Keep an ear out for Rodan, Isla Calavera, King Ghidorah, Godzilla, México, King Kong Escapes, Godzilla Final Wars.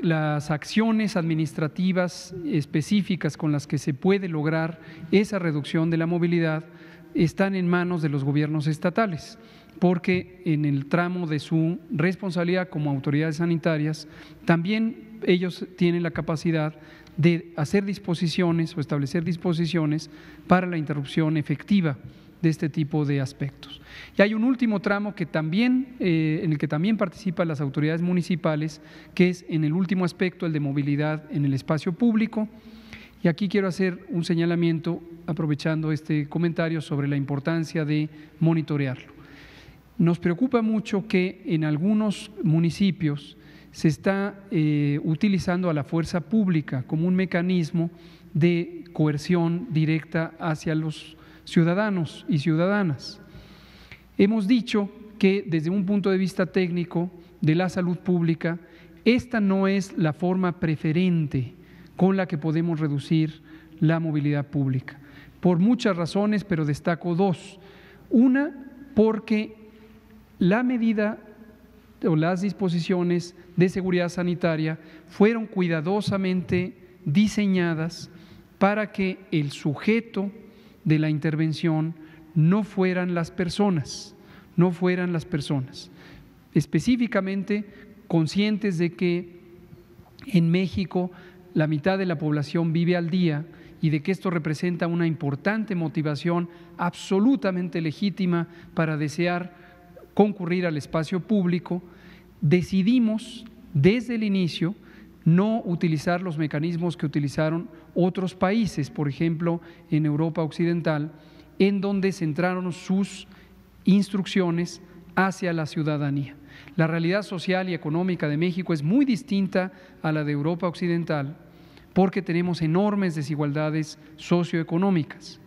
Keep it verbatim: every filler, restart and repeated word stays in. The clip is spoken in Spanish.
las acciones administrativas específicas con las que se puede lograr esa reducción de la movilidad están en manos de los gobiernos estatales, porque en el tramo de su responsabilidad como autoridades sanitarias también ellos tienen la capacidad de hacer disposiciones o establecer disposiciones para la interrupción efectiva de este tipo de aspectos. Y hay un último tramo que también, eh, en el que también participan las autoridades municipales, que es en el último aspecto, el de movilidad en el espacio público. Y aquí quiero hacer un señalamiento, aprovechando este comentario, sobre la importancia de monitorearlo. Nos preocupa mucho que en algunos municipios se está eh, utilizando a la fuerza pública como un mecanismo de coerción directa hacia los ciudadanos y ciudadanas. Hemos dicho que desde un punto de vista técnico de la salud pública, esta no es la forma preferente con la que podemos reducir la movilidad pública, por muchas razones, pero destaco dos. Una, porque la medida o las disposiciones de seguridad sanitaria fueron cuidadosamente diseñadas para que el sujeto de la intervención no fueran las personas, no fueran las personas. Específicamente, conscientes de que en México la mitad de la población vive al día y de que esto representa una importante motivación absolutamente legítima para desear concurrir al espacio público, decidimos desde el inicio no utilizar los mecanismos que utilizaron otros países, por ejemplo, en Europa Occidental, en donde centraron sus instrucciones hacia la ciudadanía. La realidad social y económica de México es muy distinta a la de Europa Occidental, porque tenemos enormes desigualdades socioeconómicas.